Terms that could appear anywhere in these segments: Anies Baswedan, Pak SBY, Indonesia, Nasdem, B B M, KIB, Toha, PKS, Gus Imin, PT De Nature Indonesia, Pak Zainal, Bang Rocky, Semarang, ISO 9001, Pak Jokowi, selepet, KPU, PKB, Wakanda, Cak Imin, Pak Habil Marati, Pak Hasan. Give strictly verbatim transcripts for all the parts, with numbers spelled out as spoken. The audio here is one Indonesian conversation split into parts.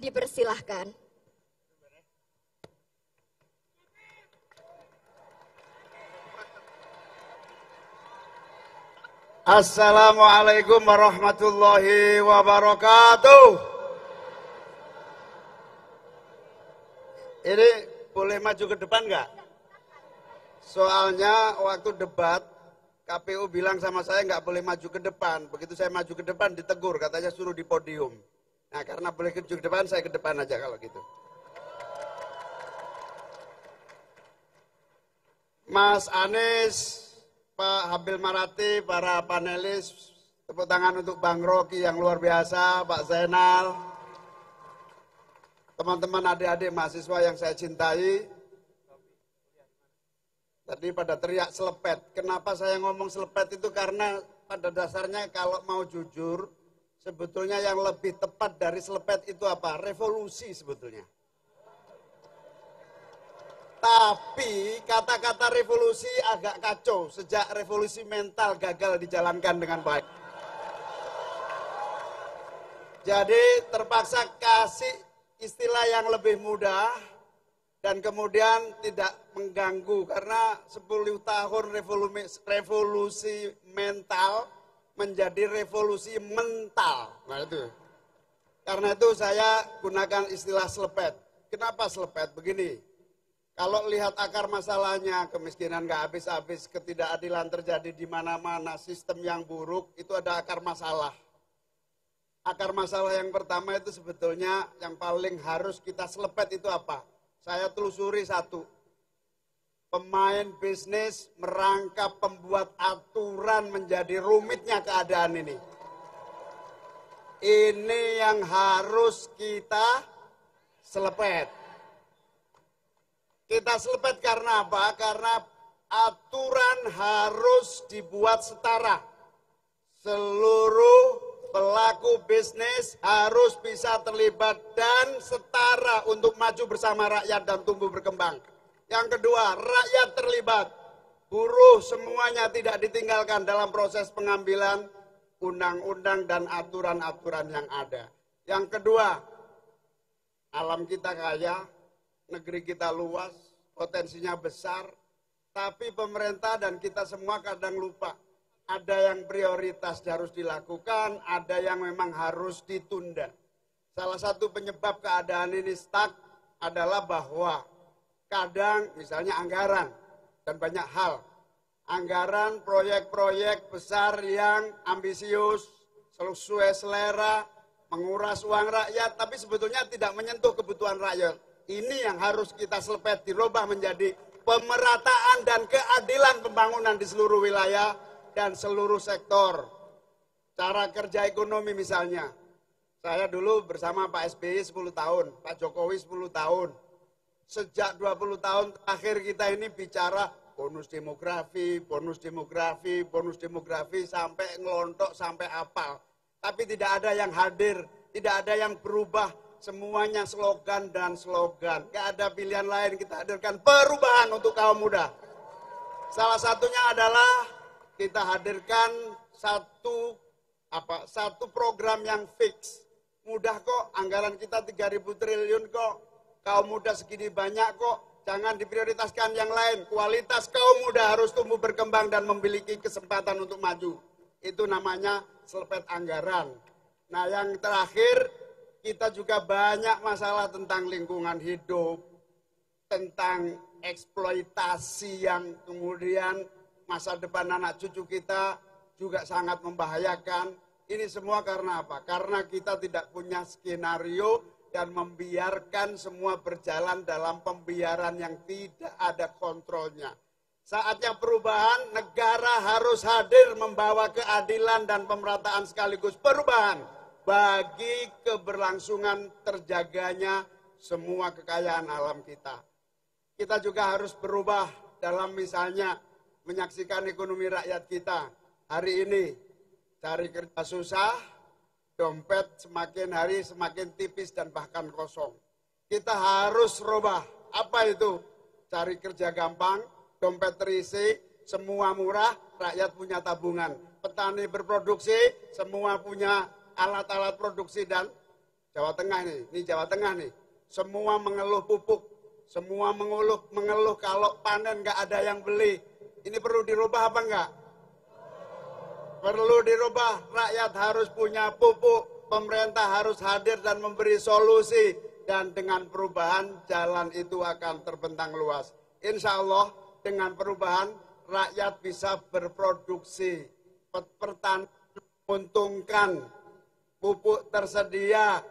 Dipersilahkan. Assalamualaikum warahmatullahi wabarakatuh. Ini boleh maju ke depan nggak? Soalnya waktu debat K P U bilang sama saya nggak boleh maju ke depan. Begitu saya maju ke depan ditegur, katanya suruh di podium. Nah, karena boleh maju ke depan, saya ke depan aja kalau gitu. Mas Anies, Pak Habil Marati, para panelis, tepuk tangan untuk Bang Rocky yang luar biasa, Pak Zainal, teman-teman adik-adik mahasiswa yang saya cintai. Tadi pada teriak selepet. Kenapa saya ngomong selepet itu? Karena pada dasarnya kalau mau jujur, sebetulnya yang lebih tepat dari selepet itu apa? Revolusi sebetulnya. Tapi kata-kata revolusi agak kacau sejak revolusi mental gagal dijalankan dengan baik. Jadi terpaksa kasih istilah yang lebih mudah dan kemudian tidak mengganggu. Karena sepuluh tahun revolusi mental menjadi revolusi mental. Nah, itu. Karena itu saya gunakan istilah selepet. Kenapa selepet? Begini. Kalau lihat akar masalahnya, kemiskinan nggak habis-habis, ketidakadilan terjadi di mana-mana, sistem yang buruk, itu ada akar masalah. Akar masalah yang pertama itu sebetulnya yang paling harus kita selepet itu apa? Saya telusuri satu. Pemain bisnis merangkap pembuat aturan menjadi rumitnya keadaan ini. Ini yang harus kita selepet. Kita selepet karena apa? Karena aturan harus dibuat setara. Seluruh pelaku bisnis harus bisa terlibat dan setara untuk maju bersama rakyat dan tumbuh berkembang. Yang kedua, rakyat terlibat. Buruh semuanya tidak ditinggalkan dalam proses pengambilan undang-undang dan aturan-aturan yang ada. Yang kedua, alam kita kaya. Negeri kita luas, potensinya besar, tapi pemerintah dan kita semua kadang lupa. Ada yang prioritas harus dilakukan, ada yang memang harus ditunda. Salah satu penyebab keadaan ini stuck adalah bahwa kadang misalnya anggaran dan banyak hal. Anggaran proyek-proyek besar yang ambisius, sesuai selera, menguras uang rakyat, tapi sebetulnya tidak menyentuh kebutuhan rakyat. Ini yang harus kita selepet, dirubah menjadi pemerataan dan keadilan pembangunan di seluruh wilayah dan seluruh sektor. Cara kerja ekonomi misalnya. Saya dulu bersama Pak S B Y sepuluh tahun, Pak Jokowi sepuluh tahun. Sejak dua puluh tahun terakhir kita ini bicara bonus demografi, bonus demografi, bonus demografi sampai ngelontok, sampai apal. Tapi tidak ada yang hadir, tidak ada yang berubah. Semuanya slogan dan slogan. Gak ada pilihan lain, kita hadirkan perubahan untuk kaum muda. Salah satunya adalah kita hadirkan satu apa satu program yang fix. Mudah kok, anggaran kita tiga ribu triliun kok. Kaum muda segini banyak kok. Jangan diprioritaskan yang lain. Kualitas kaum muda harus tumbuh berkembang dan memiliki kesempatan untuk maju. Itu namanya selepet anggaran. Nah, yang terakhir, kita juga banyak masalah tentang lingkungan hidup, tentang eksploitasi yang kemudian masa depan anak cucu kita juga sangat membahayakan. Ini semua karena apa? Karena kita tidak punya skenario dan membiarkan semua berjalan dalam pembiaran yang tidak ada kontrolnya. Saatnya perubahan, negara harus hadir membawa keadilan dan pemerataan sekaligus perubahan bagi keberlangsungan terjaganya semua kekayaan alam kita. Kita juga harus berubah dalam misalnya menyaksikan ekonomi rakyat kita. Hari ini cari kerja susah, dompet semakin hari semakin tipis dan bahkan kosong. Kita harus rubah. Apa itu? Cari kerja gampang, dompet terisi, semua murah, rakyat punya tabungan. Petani berproduksi, semua punya alat-alat produksi dan Jawa Tengah nih, ini Jawa Tengah nih, semua mengeluh pupuk, semua mengeluh, mengeluh kalau panen nggak ada yang beli. Ini perlu dirubah apa enggak? Perlu dirubah, rakyat harus punya pupuk, pemerintah harus hadir dan memberi solusi. Dan dengan perubahan, jalan itu akan terbentang luas. Insya Allah, dengan perubahan, rakyat bisa berproduksi. Pertanian menguntungkan, pupuk tersedia,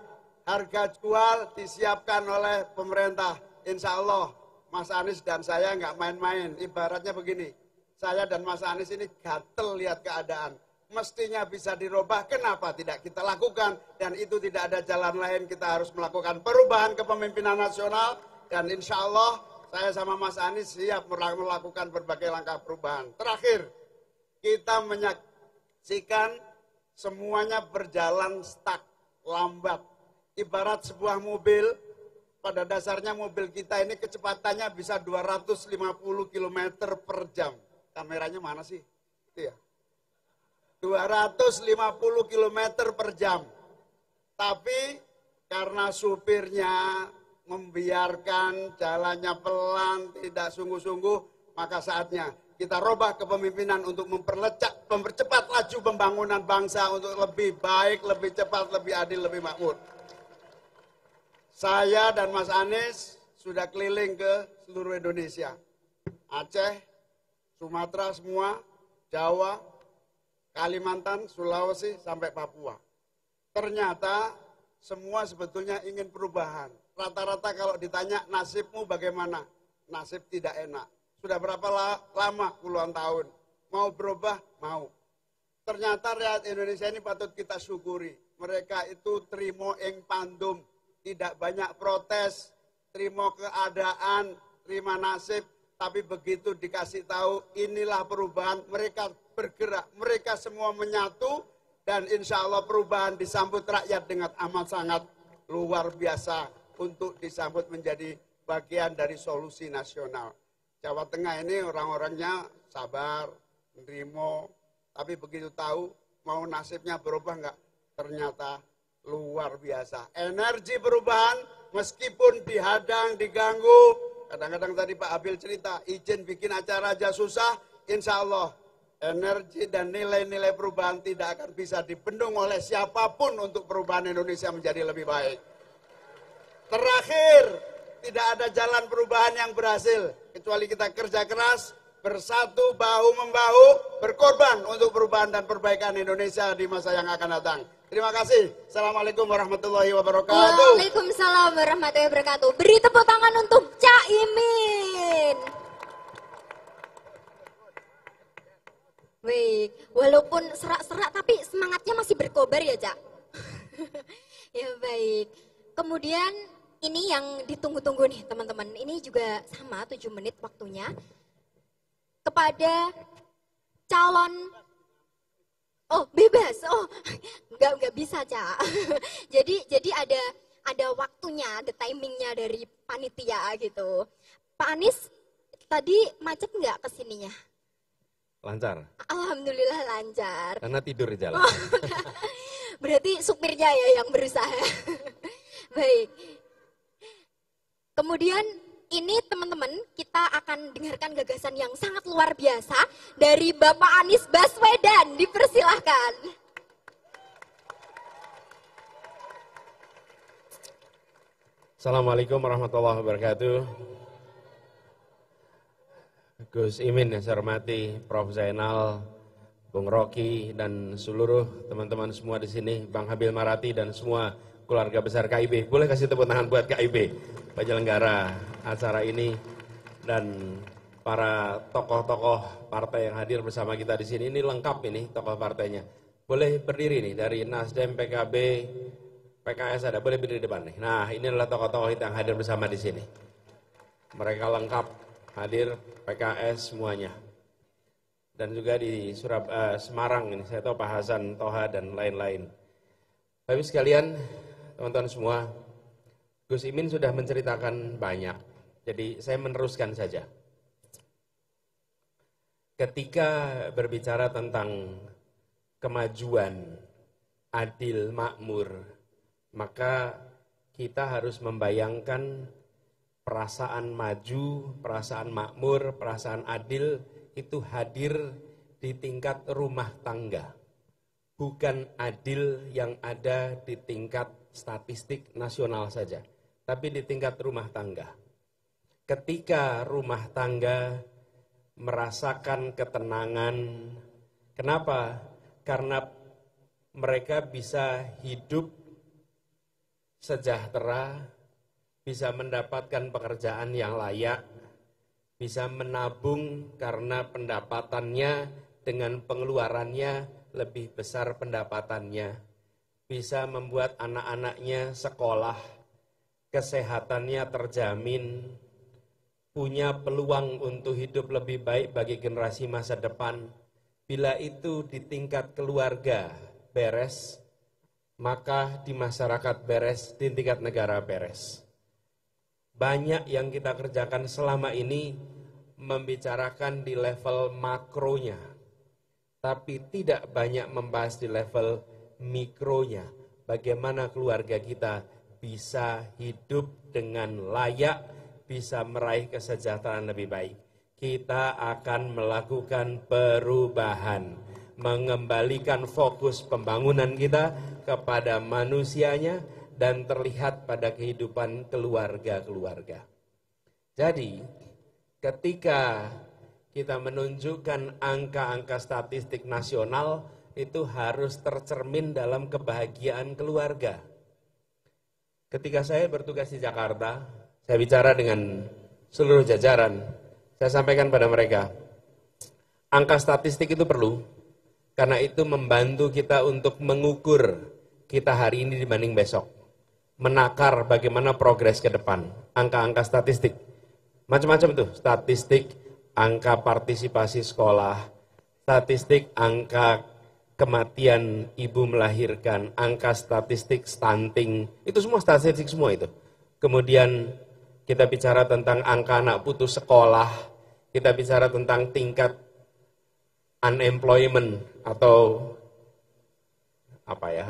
harga jual disiapkan oleh pemerintah. Insya Allah, Mas Anies dan saya nggak main-main. Ibaratnya begini, saya dan Mas Anies ini gatel lihat keadaan. Mestinya bisa dirubah, kenapa tidak kita lakukan? Dan itu tidak ada jalan lain, kita harus melakukan perubahan kepemimpinan nasional. Dan insya Allah, saya sama Mas Anies siap melakukan berbagai langkah perubahan. Terakhir, kita menyaksikan semuanya berjalan stuck, lambat. Ibarat sebuah mobil, pada dasarnya mobil kita ini kecepatannya bisa dua ratus lima puluh kilometer per jam. Kameranya mana sih? Itu ya. dua ratus lima puluh kilometer per jam. Tapi karena supirnya membiarkan jalannya pelan, tidak sungguh-sungguh, maka saatnya kita robah kepemimpinan untuk memperlecak, mempercepat laju pembangunan bangsa untuk lebih baik, lebih cepat, lebih adil, lebih makmur. Saya dan Mas Anies sudah keliling ke seluruh Indonesia. Aceh, Sumatera semua, Jawa, Kalimantan, Sulawesi, sampai Papua. Ternyata semua sebetulnya ingin perubahan. Rata-rata kalau ditanya nasibmu bagaimana? Nasib tidak enak. Sudah berapa lama? Puluhan tahun. Mau berubah? Mau. Ternyata rakyat Indonesia ini patut kita syukuri. Mereka itu trimo ing pandum. Tidak banyak protes, terima keadaan, terima nasib, tapi begitu dikasih tahu inilah perubahan, mereka bergerak, mereka semua menyatu, dan insya Allah perubahan disambut rakyat dengan amat sangat luar biasa untuk disambut menjadi bagian dari solusi nasional. Jawa Tengah ini orang-orangnya sabar, nerima, tapi begitu tahu mau nasibnya berubah enggak, ternyata luar biasa. Energi perubahan meskipun dihadang, diganggu. Kadang-kadang tadi Pak Habil cerita, izin bikin acara aja susah. Insya Allah, energi dan nilai-nilai perubahan tidak akan bisa dibendung oleh siapapun untuk perubahan Indonesia menjadi lebih baik. Terakhir, tidak ada jalan perubahan yang berhasil, kecuali kita kerja keras, bersatu, bahu-membahu, berkorban untuk perubahan dan perbaikan Indonesia di masa yang akan datang. Terima kasih. Assalamualaikum warahmatullahi wabarakatuh. Waalaikumsalam warahmatullahi wabarakatuh. Beri tepuk tangan untuk Cak Imin. Wih, walaupun serak-serak tapi semangatnya masih berkobar ya, Cak. Ya baik. Kemudian ini yang ditunggu-tunggu nih, teman-teman. Ini juga sama tujuh menit waktunya. Kepada calon Oh bebas, oh nggak nggak bisa Cak. jadi jadi ada ada waktunya, ada timingnya dari panitia gitu. Pak Anies tadi macet nggak kesininya? Lancar. Alhamdulillah lancar. Karena tidur di jalan. Oh, berarti supirnya ya yang berusaha. Baik. Kemudian ini teman-teman kita akan dengarkan gagasan yang sangat luar biasa dari Bapak Anies Baswedan. Dipersilahkan. Assalamualaikum warahmatullahi wabarakatuh. Gus Imin yang saya hormati, Prof Zainal, Bung Rocky dan seluruh teman-teman semua di sini, Bang Habil Marati dan semua keluarga besar K I B. Boleh kasih tepuk tangan buat K I B, penyelenggara acara ini, dan para tokoh-tokoh partai yang hadir bersama kita di sini. Ini lengkap ini tokoh partainya. Boleh berdiri nih, dari Nasdem, P K B, P K S ada, boleh berdiri di depan nih. Nah, ini adalah tokoh-tokoh yang hadir bersama di sini. Mereka lengkap hadir, P K S semuanya. Dan juga di Surab, uh, Semarang ini, saya tahu Pak Hasan, Toha, dan lain-lain. Tapi sekalian, teman-teman semua, Gus Imin sudah menceritakan banyak, jadi saya meneruskan saja. Ketika berbicara tentang kemajuan, adil, makmur, maka kita harus membayangkan perasaan maju, perasaan makmur, perasaan adil itu hadir di tingkat rumah tangga, bukan adil yang ada di tingkat statistik nasional saja, tapi di tingkat rumah tangga. Ketika rumah tangga merasakan ketenangan, kenapa? Karena mereka bisa hidup sejahtera, bisa mendapatkan pekerjaan yang layak, bisa menabung karena pendapatannya dengan pengeluarannya lebih besar pendapatannya, bisa membuat anak-anaknya sekolah, kesehatannya terjamin, punya peluang untuk hidup lebih baik bagi generasi masa depan. Bila itu di tingkat keluarga beres, maka di masyarakat beres, di tingkat negara beres. Banyak yang kita kerjakan selama ini membicarakan di level makronya, tapi tidak banyak membahas di level mikronya. Bagaimana keluarga kita bisa hidup dengan layak, bisa meraih kesejahteraan lebih baik. Kita akan melakukan perubahan, mengembalikan fokus pembangunan kita kepada manusianya, dan terlihat pada kehidupan keluarga-keluarga. Jadi, ketika kita menunjukkan angka-angka statistik nasional, itu harus tercermin dalam kebahagiaan keluarga. Ketika saya bertugas di Jakarta, saya bicara dengan seluruh jajaran, saya sampaikan pada mereka, angka statistik itu perlu, karena itu membantu kita untuk mengukur kita hari ini dibanding besok. Menakar bagaimana progres ke depan, angka-angka statistik, macam-macam tuh, statistik angka partisipasi sekolah, statistik angka kematian ibu melahirkan, angka statistik stunting, itu semua statistik semua itu. Kemudian kita bicara tentang angka anak putus sekolah, kita bicara tentang tingkat unemployment atau apa ya,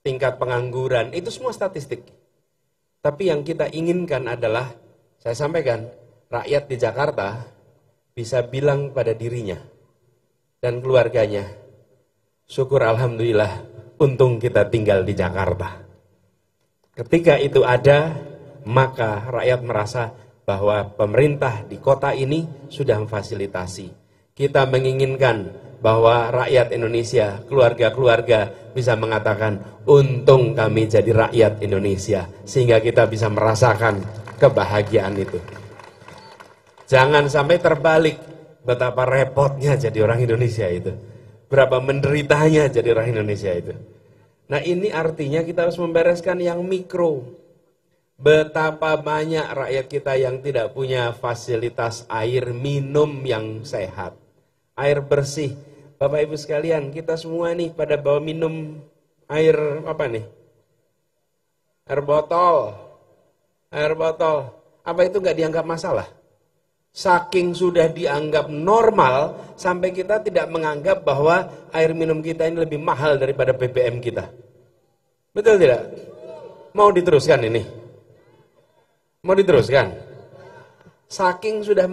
tingkat pengangguran, itu semua statistik. Tapi yang kita inginkan adalah, saya sampaikan, rakyat di Jakarta bisa bilang pada dirinya dan keluarganya, syukur alhamdulillah, untung kita tinggal di Jakarta. Ketika itu ada, maka rakyat merasa bahwa pemerintah di kota ini sudah memfasilitasi. Kita menginginkan bahwa rakyat Indonesia, keluarga-keluarga bisa mengatakan, untung kami jadi rakyat Indonesia, sehingga kita bisa merasakan kebahagiaan itu. Jangan sampai terbalik, betapa repotnya jadi orang Indonesia itu, berapa menderitanya jadi orang Indonesia itu. Nah, ini artinya kita harus membereskan yang mikro. Betapa banyak rakyat kita yang tidak punya fasilitas air minum yang sehat, air bersih. Bapak Ibu sekalian, kita semua nih pada bawa minum air apa nih? Air botol. Air botol. Apa itu nggak dianggap masalah? Saking sudah dianggap normal, sampai kita tidak menganggap bahwa air minum kita ini lebih mahal daripada B B M kita. Betul tidak? Mau diteruskan ini? Mau diteruskan? Saking sudah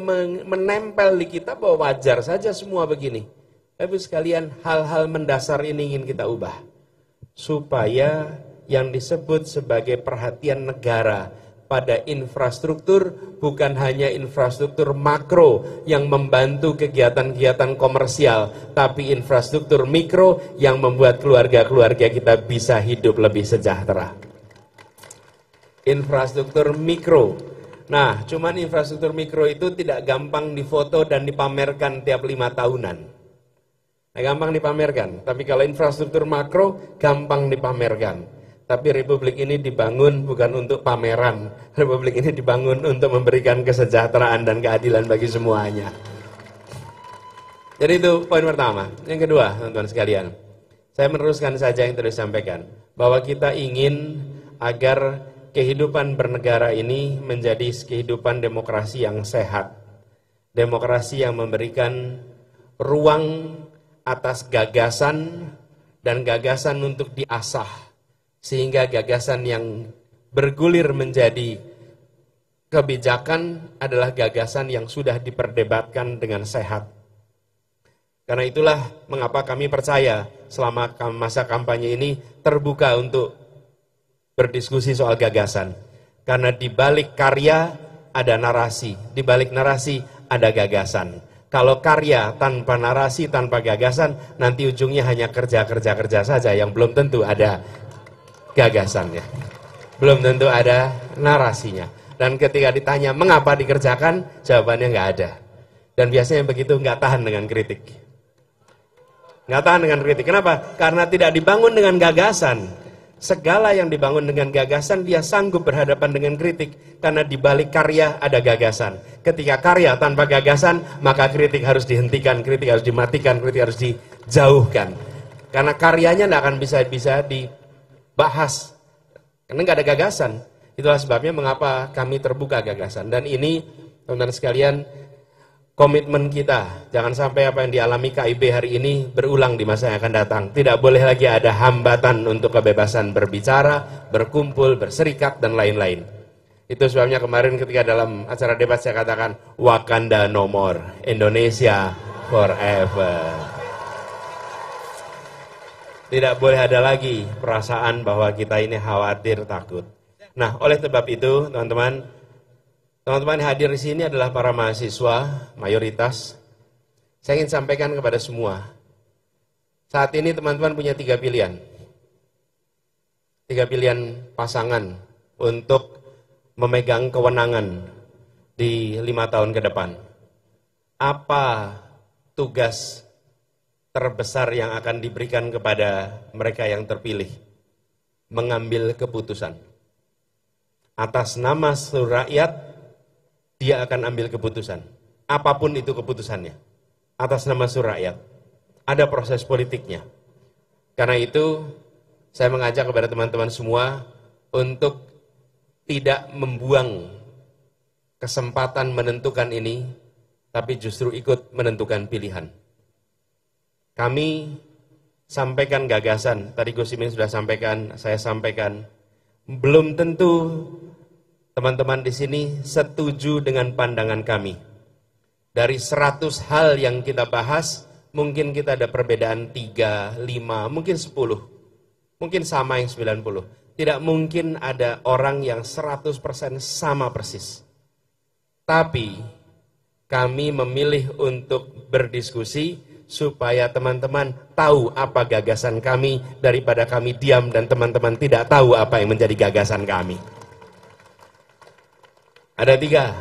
menempel di kita bahwa wajar saja semua begini. Tapi sekalian, hal-hal mendasar ini ingin kita ubah. Supaya yang disebut sebagai perhatian negara pada infrastruktur, bukan hanya infrastruktur makro yang membantu kegiatan-kegiatan komersial, tapi infrastruktur mikro yang membuat keluarga-keluarga kita bisa hidup lebih sejahtera. Infrastruktur mikro. Nah, cuman infrastruktur mikro itu tidak gampang difoto dan dipamerkan tiap lima tahunan. Nah, gampang dipamerkan, tapi kalau infrastruktur makro, gampang dipamerkan. Tapi Republik ini dibangun bukan untuk pameran. Republik ini dibangun untuk memberikan kesejahteraan dan keadilan bagi semuanya. Jadi itu poin pertama. Yang kedua, teman-teman sekalian, saya meneruskan saja yang tadi disampaikan, bahwa kita ingin agar kehidupan bernegara ini menjadi kehidupan demokrasi yang sehat. Demokrasi yang memberikan ruang atas gagasan dan gagasan untuk diasah. sehingga gagasan yang bergulir menjadi kebijakan adalah gagasan yang sudah diperdebatkan dengan sehat. Karena itulah mengapa kami percaya selama masa kampanye ini terbuka untuk berdiskusi soal gagasan. Karena di balik karya ada narasi, di balik narasi ada gagasan. Kalau karya tanpa narasi, tanpa gagasan, nanti ujungnya hanya kerja-kerja-kerja saja yang belum tentu ada gagasannya. Belum tentu ada narasinya. Dan ketika ditanya mengapa dikerjakan, jawabannya nggak ada. Dan biasanya yang begitu nggak tahan dengan kritik. Nggak tahan dengan kritik. Kenapa? Karena tidak dibangun dengan gagasan. Segala yang dibangun dengan gagasan, dia sanggup berhadapan dengan kritik. Karena di balik karya ada gagasan. Ketika karya tanpa gagasan, maka kritik harus dihentikan, kritik harus dimatikan, kritik harus dijauhkan. Karena karyanya tidak akan bisa-bisa dibahas. Karena nggak ada gagasan. Itulah sebabnya mengapa kami terbuka gagasan. Dan ini, teman-teman sekalian, komitmen kita, jangan sampai apa yang dialami K I B hari ini berulang di masa yang akan datang. Tidak boleh lagi ada hambatan untuk kebebasan berbicara, berkumpul, berserikat, dan lain-lain. Itu sebabnya kemarin ketika dalam acara debat saya katakan, Wakanda no more, Indonesia forever. Tidak boleh ada lagi perasaan bahwa kita ini khawatir, takut. Nah, oleh sebab itu, teman-teman, Teman-teman hadir di sini adalah para mahasiswa, mayoritas. Saya ingin sampaikan kepada semua. Saat ini teman-teman punya tiga pilihan. Tiga pilihan pasangan untuk memegang kewenangan di lima tahun ke depan. Apa tugas terbesar yang akan diberikan kepada mereka yang terpilih? Mengambil keputusan. Atas nama seluruh rakyat, dia akan ambil keputusan. Apapun itu keputusannya. Atas nama seluruh rakyat. Ada proses politiknya. Karena itu, saya mengajak kepada teman-teman semua untuk tidak membuang kesempatan menentukan ini, tapi justru ikut menentukan pilihan. Kami sampaikan gagasan. Tadi Gus Imin sudah sampaikan, saya sampaikan. Belum tentu teman-teman di sini setuju dengan pandangan kami. Dari seratus hal yang kita bahas, mungkin kita ada perbedaan tiga, lima, mungkin sepuluh. Mungkin sama yang sembilan puluh. Tidak mungkin ada orang yang seratus persen sama persis. Tapi, kami memilih untuk berdiskusi supaya teman-teman tahu apa gagasan kami daripada kami diam dan teman-teman tidak tahu apa yang menjadi gagasan kami. Ada tiga.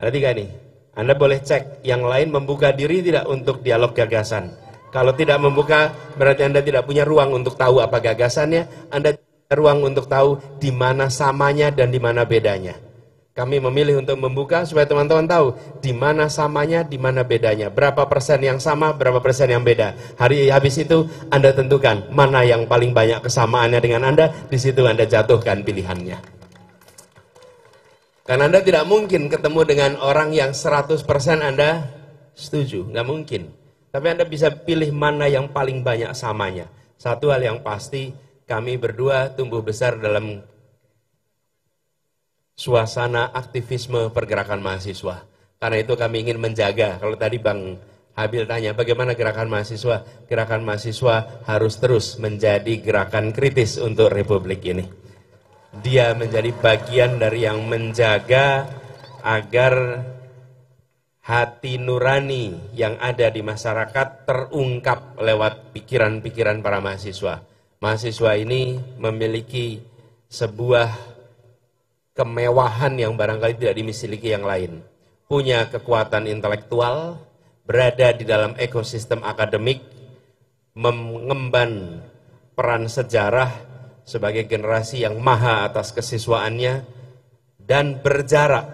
Ada tiga nih. Anda boleh cek. Yang lain membuka diri tidak untuk dialog gagasan. Kalau tidak membuka, berarti Anda tidak punya ruang untuk tahu apa gagasannya. Anda tidak punya ruang untuk tahu di mana samanya dan di mana bedanya. Kami memilih untuk membuka supaya teman-teman tahu di mana samanya, di mana bedanya. Berapa persen yang sama, berapa persen yang beda. Hari habis itu Anda tentukan mana yang paling banyak kesamaannya dengan Anda. Di situ Anda jatuhkan pilihannya. Karena Anda tidak mungkin ketemu dengan orang yang seratus persen Anda setuju, nggak mungkin. Tapi Anda bisa pilih mana yang paling banyak samanya. Satu hal yang pasti, kami berdua tumbuh besar dalam suasana aktivisme pergerakan mahasiswa. Karena itu kami ingin menjaga, kalau tadi Bang Habil tanya, bagaimana gerakan mahasiswa? Gerakan mahasiswa harus terus menjadi gerakan kritis untuk Republik ini. Dia menjadi bagian dari yang menjaga agar hati nurani yang ada di masyarakat terungkap lewat pikiran-pikiran para mahasiswa. Mahasiswa ini memiliki sebuah kemewahan yang barangkali tidak dimiliki yang lain. Punya kekuatan intelektual, berada di dalam ekosistem akademik, mengemban peran sejarah, sebagai generasi yang maha atas kesiswaannya dan berjarak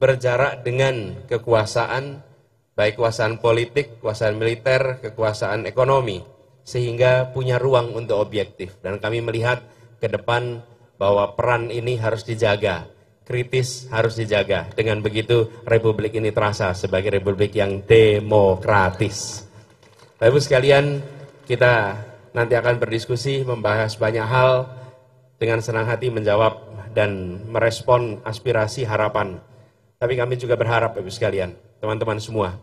berjarak dengan kekuasaan, baik kekuasaan politik, kekuasaan militer, kekuasaan ekonomi, sehingga punya ruang untuk objektif. Dan kami melihat ke depan bahwa peran ini harus dijaga, kritis harus dijaga. Dengan begitu Republik ini terasa sebagai Republik yang demokratis. Bapak-Ibu sekalian, kita nanti akan berdiskusi, membahas banyak hal, dengan senang hati menjawab dan merespon aspirasi harapan. Tapi kami juga berharap, Bapak-Ibu sekalian, teman-teman semua,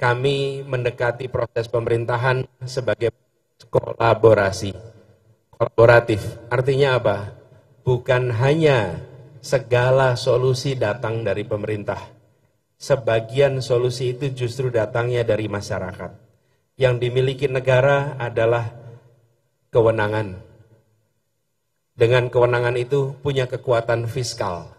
kami mendekati proses pemerintahan sebagai kolaborasi, kolaboratif. Artinya apa? Bukan hanya segala solusi datang dari pemerintah. Sebagian solusi itu justru datangnya dari masyarakat. Yang dimiliki negara adalah kewenangan. Dengan kewenangan itu punya kekuatan fiskal.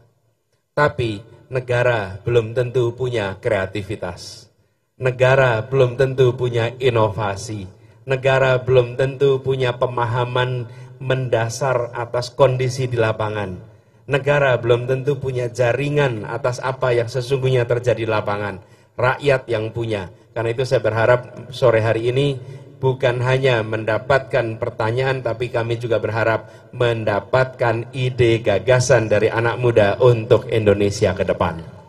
Tapi negara belum tentu punya kreativitas. Negara belum tentu punya inovasi, negara belum tentu punya pemahaman mendasar atas kondisi di lapangan, negara belum tentu punya jaringan atas apa yang sesungguhnya terjadi di lapangan, rakyat yang punya. Karena itu saya berharap sore hari ini bukan hanya mendapatkan pertanyaan, tapi kami juga berharap mendapatkan ide gagasan dari anak muda untuk Indonesia ke depan.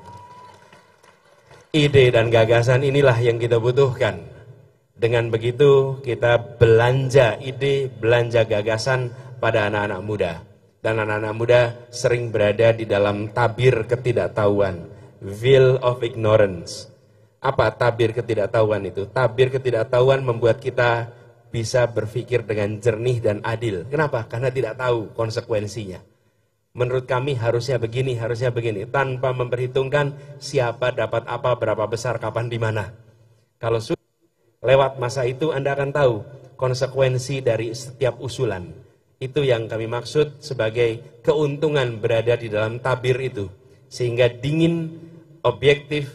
Ide dan gagasan inilah yang kita butuhkan. Dengan begitu kita belanja ide, belanja gagasan pada anak-anak muda. Dan anak-anak muda sering berada di dalam tabir ketidaktahuan, veil of ignorance. Apa tabir ketidaktahuan itu? Tabir ketidaktahuan membuat kita bisa berpikir dengan jernih dan adil. Kenapa? Karena tidak tahu konsekuensinya. Menurut kami harusnya begini, harusnya begini, tanpa memperhitungkan siapa dapat apa, berapa besar, kapan, di mana. Kalau sudah lewat masa itu, Anda akan tahu konsekuensi dari setiap usulan. Itu yang kami maksud sebagai keuntungan berada di dalam tabir itu. Sehingga dingin, objektif,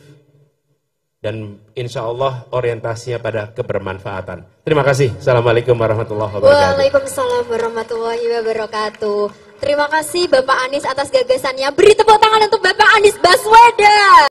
dan insya Allah orientasinya pada kebermanfaatan. Terima kasih. Assalamualaikum warahmatullahi wabarakatuh. Waalaikumsalam warahmatullahi wabarakatuh. Terima kasih Bapak Anies atas gagasannya. Beri tepuk tangan untuk Bapak